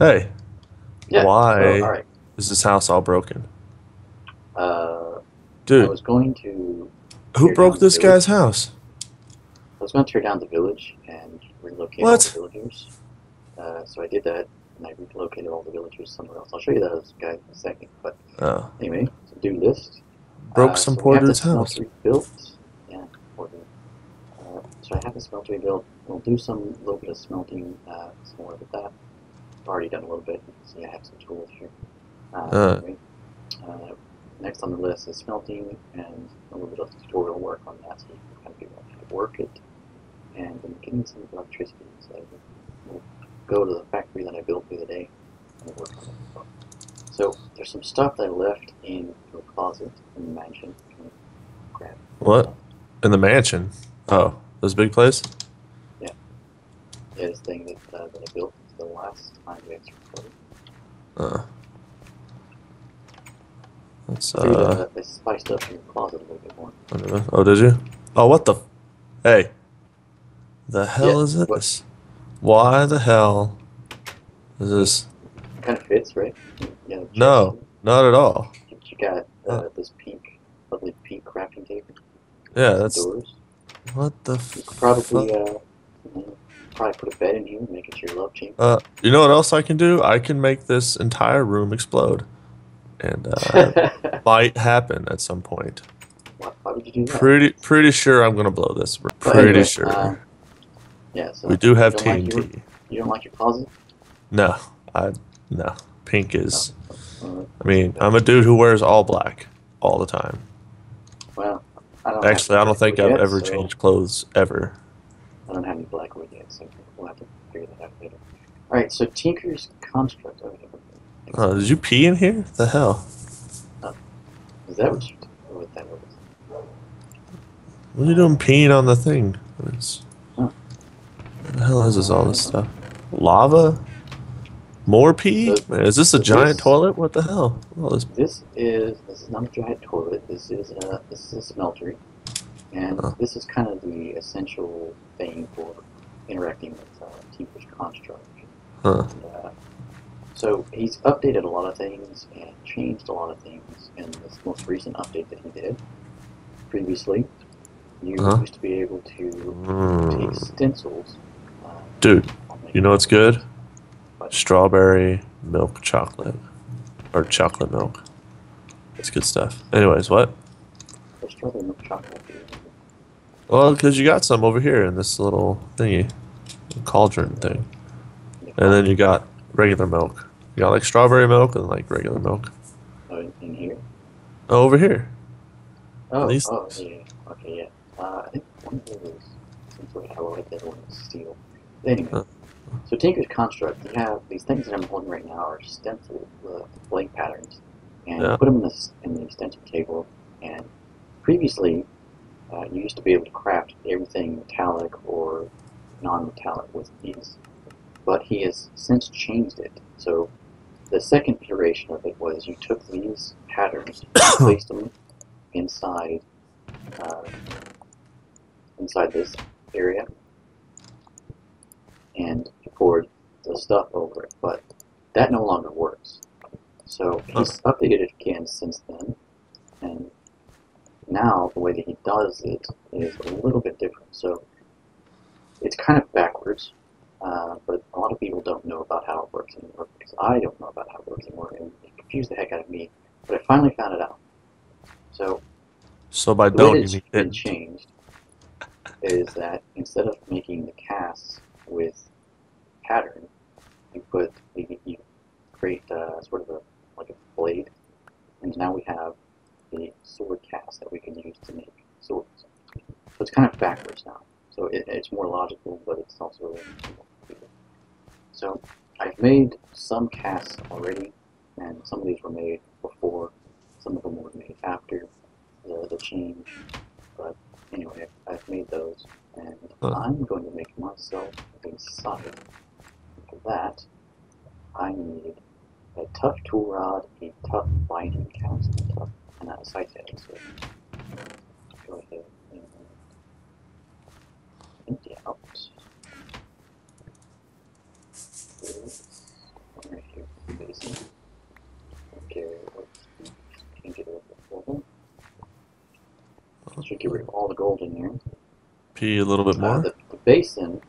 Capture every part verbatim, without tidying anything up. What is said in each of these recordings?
Hey, yeah. Why oh, all right. is this house all broken? Uh, Dude, I was going to... Who broke this guy's house? I was going to tear down the village and relocate all the villagers. Uh, so I did that, and I relocated all the villagers somewhere else. I'll show you that as a guy in a second, but oh. anyway, so do list. Broke uh, some so porter's house. Rebuilt. Yeah, porter. Uh, so I have the smelter rebuilt. We'll do some little bit of smelting, uh, some more of that. I've already done a little bit. You can see I have some tools here. Uh, uh. Anyway, uh, next on the list is smelting and a little bit of tutorial work on that, so you can kind of be able to work it. And I'm getting some electricity, so we'll go to the factory that I built the other day and work on it. So there's some stuff that I left in the closet in the mansion. Can you grab what? In the mansion? Oh, this big place? Yeah. Yeah, this thing that, uh, that I built the last time we actually recorded. Uh. That's, uh, they spiced up in the closet a little bit more. Oh, did you? Oh, what the? F hey, the hell yeah, is this? What? Why the hell is this? It kind of fits, right? You know, no, not at all. You got uh, this pink, lovely pink crafting table. Yeah, that's. Doors. What the? You could probably, uh, probably put a bed in here, and make it your love chamber. Uh, you know what else I can do? I can make this entire room explode. And uh, might happen at some point. Why, why would you do that? Pretty, pretty sure I'm gonna blow this. We're pretty anyway, sure. Uh, yeah. So we do have T N T. Like your, you don't like your closet? No, I no. Pink is. No. I mean, I'm a dude who wears all black all the time. Well, I don't actually, I don't think I've yet, ever so changed clothes ever. I don't have any black wood yet, so we'll have to figure that out later. All right, so Tinker's Construct. Over here. Oh, did you pee in here? What the hell? Oh, is that what you did? What that was? What are you doing peeing on the thing? What is, huh. What the hell is this? All this stuff? Lava? More pee? So, Man, is this a so giant this, toilet? What the hell? All this. This is this is not a giant toilet. This is a this is a smeltery, and oh. this is kind of the essential thing for interacting with uh, Tinker's Construct. Huh. And, uh, So he's updated a lot of things and changed a lot of things in this most recent update that he did. Previously, you uh-huh. used to be able to mm. take stencils. Uh, Dude, you know what's good? But strawberry milk chocolate. Or chocolate milk. That's good stuff. Anyways, what? There's strawberry milk chocolate. Well, because you got some over here in this little thingy. Cauldron thing. And then you got regular milk. You got like strawberry milk and like regular milk. Oh, in here? Oh, over here. Oh, oh yeah. Okay, yeah. Uh, I think one of those seems like I like that one is steel. Anyway, huh. so Tinker's Construct, you have these things that I'm holding right now are stencil uh, blank patterns. And yeah. you put them in the, in the stencil table. And previously, uh, you used to be able to craft everything metallic or non-metallic with these. But he has since changed it. So the second iteration of it was you took these patterns, placed them inside uh, inside this area, and you poured the stuff over it. But that no longer works. So he's oh. updated it again since then, and now the way that he does it is a little bit different. So it's kind of backwards. Uh, but a lot of people don't know about how it works anymore, because I don't know about how it works anymore, and it confused the heck out of me, but I finally found it out. So, so by don't you mean it changed is that instead of making the casts with pattern, you put the, you create uh, sort of a like a blade, and now we have the sword cast that we can use to make swords. So it's kind of backwards now. So it, it's more logical, but it's also really simple. So I've made some casts already, and some of these were made before, some of them were made after the, the change, but anyway, I've made those, and huh. I'm going to make myself a side. For that, I need a tough tool rod, a tough binding cast, and a tough, and a side tail, so go ahead and empty out. All right. get rid of all the gold in here. Pee a little bit more. Uh, the, the basin.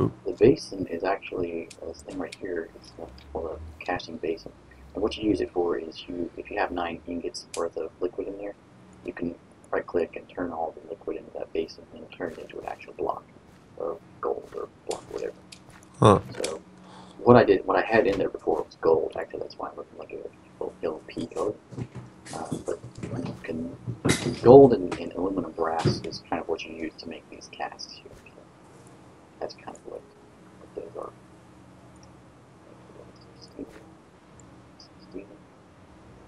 Oop. The basin is actually uh, this thing right here. It's called a casting basin. And what you use it for is you, if you have nine ingots worth of liquid in there, you can right-click and turn all the liquid into that basin and turn it into an actual block of gold or block whatever. Huh. So what I did, what I had in there before was gold. Actually, that's why I'm looking like a little, little pea color. Uh, but you can, gold and, and aluminum brass is kind of what you use to make these casts here. So that's kind of what, what those are.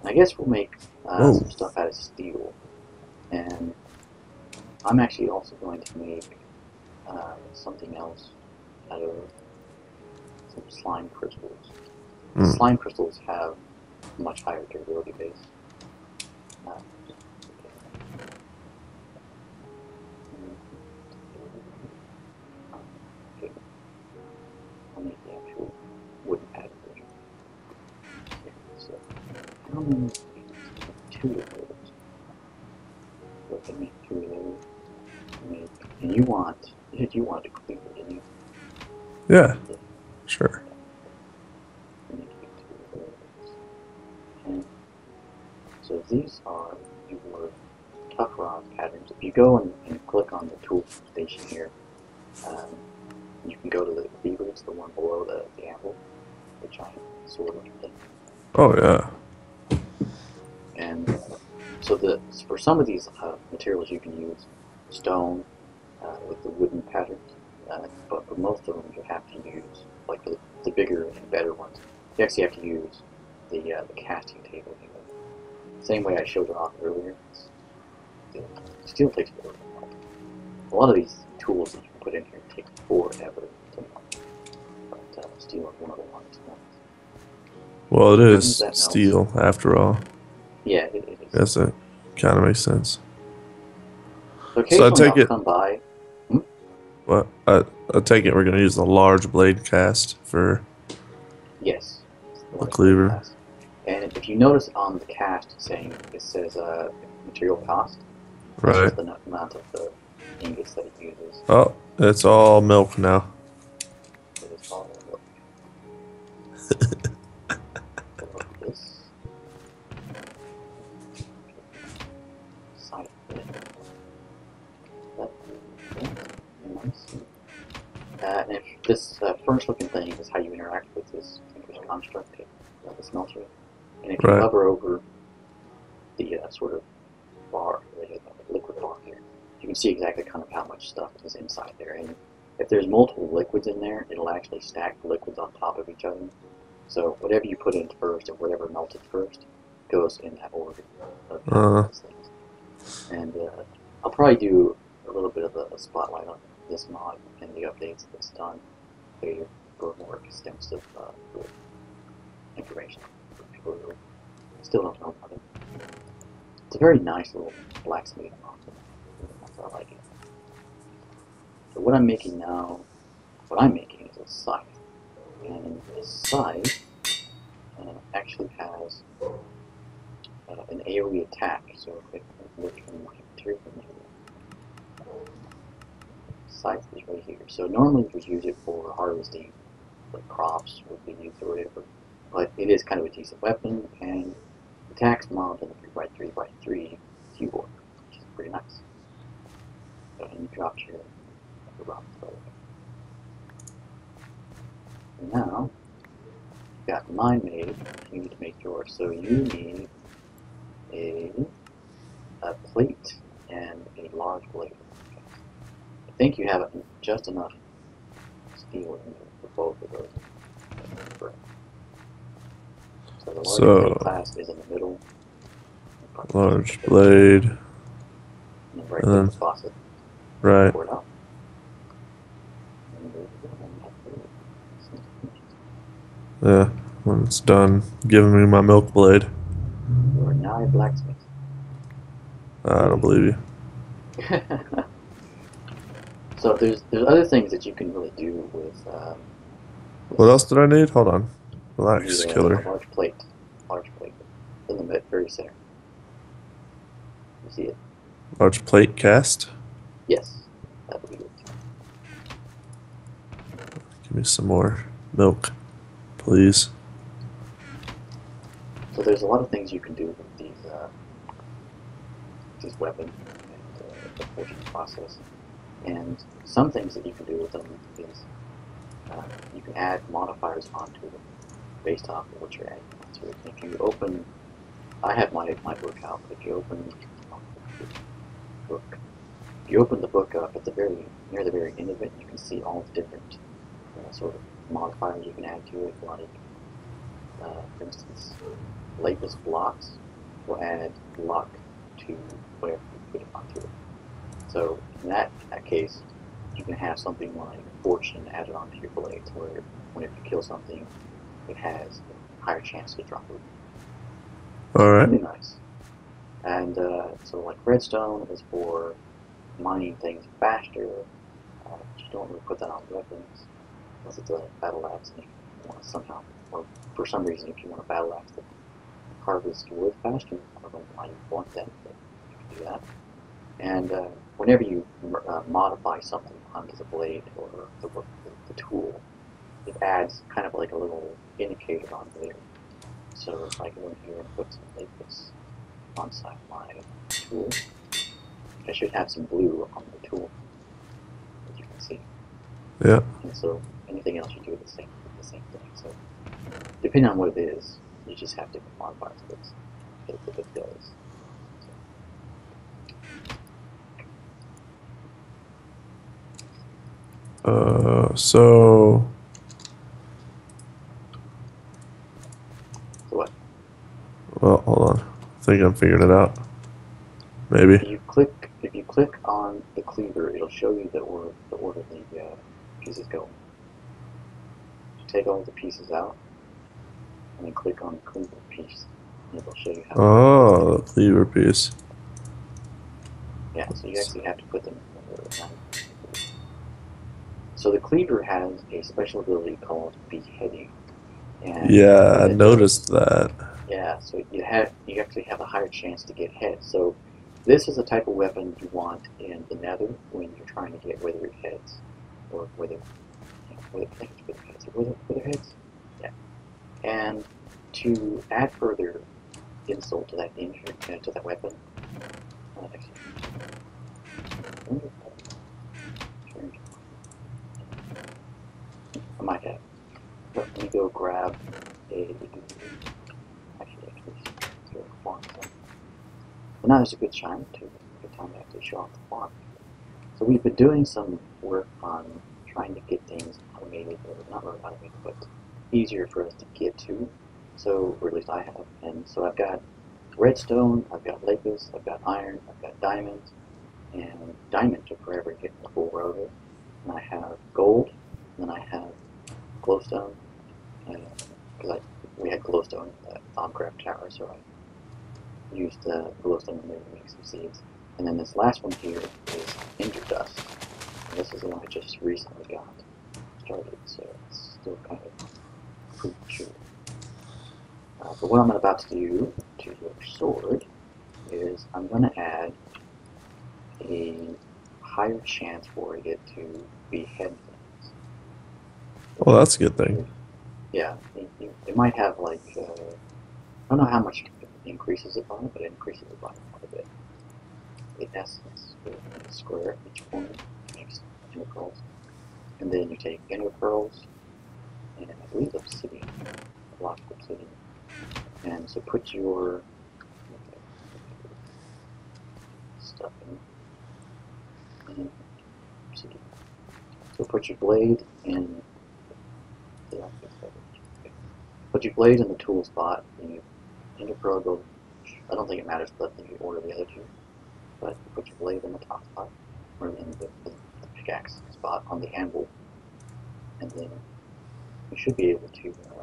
I guess we'll make uh, some stuff out of steel, and I'm actually also going to make uh, something else out of some slime crystals. Mm. Slime crystals have a much higher durability base. Uh, okay. I'll make the actual wooden pattern. Um, two of those. So I can make two of those. Make, and you want, you want to clear, didn't you? Yeah, yeah. Sure. I need to make two of those. And so these are your tough rod patterns. If you go and, and click on the tool station here, um, you can go to the beaver, it's the one below the, the anvil, the giant sword thing. Oh, yeah. And uh, so the, for some of these uh, materials you can use stone uh, with the wooden patterns, uh, but for most of them you have to use, like the, the bigger and better ones, you actually have to use the, uh, the casting table here. Same way I showed it off earlier. Steel, steel takes forever. A lot of these tools that you can put in here take forever to make, but uh, steel is one of the ones. Well, it is steel after all. Yeah, it, it is. Yes, it kind of makes sense. Okay, so I take it. Come by. Hmm? Well, I, I take it we're going to use the large blade cast for. Yes. The cleaver. Cast. And if you notice on the cast saying it says uh, material cost. That's right. Just the amount of the ingots that it uses. Oh, it's all milk now. It is all milk. Uh, and if this uh, furnace looking thing is how you interact with this Tinker's Construct, uh, the smelter, and if you right. hover over the uh, sort of bar, the liquid bar here, you can see exactly kind of how much stuff is inside there. And if there's multiple liquids in there, it'll actually stack liquids on top of each other. So whatever you put in first or whatever melted first goes in that order of uh-huh. these things. And uh, I'll probably do a little bit of a, a spotlight on this mod and the updates that's done later for more extensive uh, information for people who still don't know about it. It's a very nice little blacksmith mod. That's how I like it. So what I'm making now, what I'm making is a scythe, and this scythe uh, actually has uh, an AoE attack. So if I look in my material, scythe is right here. So normally we use it for harvesting, like crops would be used or whatever. But it is kind of a decent weapon, and the attacks modeled on the three by three by three keyboard, which is pretty nice. So, and you drop your rock. And now you've got mine made. You need to make yours. So you need a a plate and a large blade. I think you have just enough steel in there for both of those. So the large so, blade class is in the middle. Large blade. And then right there, the faucet. Right. Pour it out. Yeah, when it's done giving me my milk blade. You are now a blacksmith. I don't believe you. So there's there's other things that you can really do with. Um, with what else did I need? Hold on, relax, killer. A large plate, large plate in the very center. You see it? Large plate cast? Yes. That'll be good. Give me some more milk, please. So there's a lot of things you can do with these, uh, these weapons and uh, the forging process. And some things that you can do with them is uh, you can add modifiers onto them based off of what you're adding onto it. If you open, I have my my book out, but if you open book, if you open the book up at the very near the very end of it, you can see all the different uh, sort of modifiers you can add to it. Like, uh, for instance, lapis blocks will add luck to whatever you put onto it. So in that, in that case, you can have something like fortune added onto your blades, where whenever you kill something, it has a higher chance to drop it. All right. Really nice. And uh, so, like redstone is for mining things faster. Uh, you don't really put that on weapons unless it's a battle axe, and you want to somehow, or for some reason, if you want a battle axe that harvests wood faster, I don't know why you want that, but you can do that. And uh, whenever you uh, modify something onto the blade or the, the tool, it adds kind of like a little indicator onto there. So if I go in here and put some lapis on side my tool, I should have some blue on the tool, as you can see. Yeah. And so anything else you do is the same, the same thing. So depending on what it is, you just have different modifiers to this, if it does. Uh, so... What? Well, hold on. I think I'm figuring it out. Maybe. If you click, if you click on the cleaver, it'll show you the order, the order the uh, pieces go. You take all the pieces out, and then click on the cleaver piece, and it'll show you how. Oh, the cleaver piece. Yeah, so you actually have to put them in the order of time. So the cleaver has a special ability called beheading. And yeah, I noticed that. Yeah, so you have you actually have a higher chance to get heads. So this is the type of weapon you want in the Nether when you're trying to get withered heads, or wither, you know, wither, I think it's wither heads, wither, wither heads. Yeah. And to add further insult to that injury, uh, to that weapon. Uh, actually, I might have. Let me go grab a. Actually, actually, do a font. Well, now there's a good time to good time to actually show off the font. So we've been doing some work on trying to get things automated, or not really automated, but easier for us to get to. So, or at least I have. And so I've got redstone, I've got lapis, I've got iron, I've got diamond, and diamond took forever to get the full row of it. And I have gold. And then I have glowstone, because uh, we had glowstone at Thompcraft Tower, so I used the uh, glowstone in there to make some seeds. And then this last one here is Ender Dust. And this is the one I just recently got started, so it's still kind of premature. Uh, but what I'm about to do to your sword is I'm going to add a higher chance for it to behead. Oh, that's a good thing. Yeah, it, it might have like, uh, I don't know how much it increases it by, but it increases it by quite a bit. It essence, you square each corner, makes ender pearls. And then you take ender pearls, and I believe obsidian, a block of obsidian. And so put your stuff in. And obsidian. So put your blade in. Put your blade in the tool spot, and you enter pearl go. I don't think it matters, but you order the other two. But you put your blade in the top spot, or in the, the pickaxe spot on the anvil, and then you should be able to uh,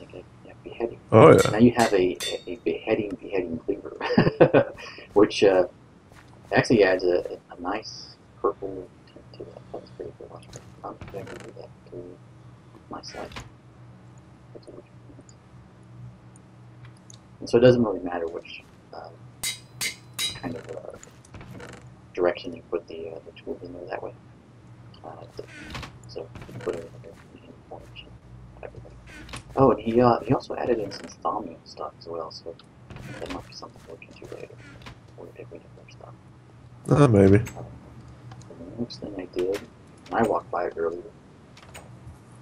make a yeah, beheading. Oh yeah. Now you have a, a beheading beheading cleaver, which uh, actually adds a, a nice purple tint to that. That's pretty cool. I'm going to do that to my side. And so it doesn't really matter which um, kind of uh, direction you put the, uh, the tool in there that way. Uh, so you put it in the information, everything. Oh, and he, uh, he also added in some thumbnail stuff as well, so that might be something to look into later. Or if we do more stuff. Uh, maybe. Uh, and the next thing I did, and I walked by it earlier,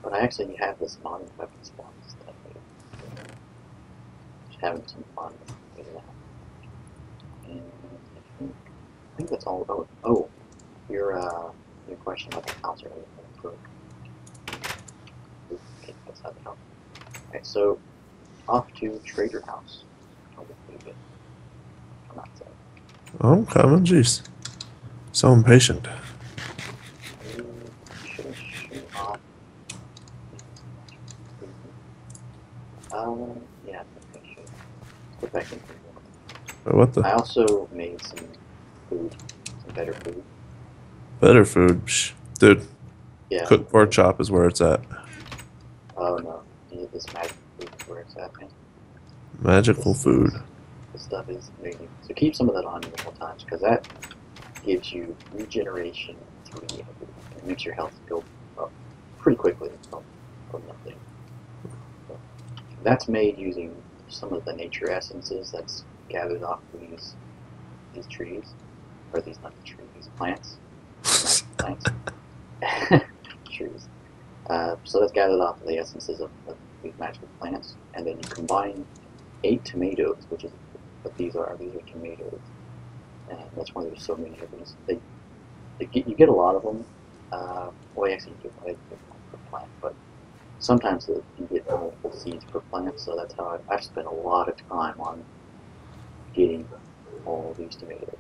but I actually have this modern weapon spawn stuff here. So, just having some fun with that. And I think, I think that's all about. Oh, your uh, your question about the house earlier. Alright, so off to Trader House. I'll just leave it. I'm not saying. I'm coming, jeez. So impatient. Um, yeah, I think I should. Put back in here. What the? I also made some food. Some better food. Better food? Psh, dude. Yeah. Cook pork chop is where it's at. Oh no. You need this magic food is where it's at, man. Magical this, food. This stuff is amazing. So keep some of that on you a couple times, because that gives you regeneration three. It makes your health go up pretty quickly from, from nothing. That's made using some of the nature essences that's gathered off these these trees, or these not the trees, these plants, plants, trees. Uh, so that's gathered off the essences of, of these magical plants, and then you combine eight tomatoes, which is what these are. These are tomatoes, and that's why there's so many of these. They, they get, you get a lot of them. Uh, well, actually, you get one per plant, but sometimes you get multiple seeds per plant, so that's how I've, I've spent a lot of time on getting all these tomatoes.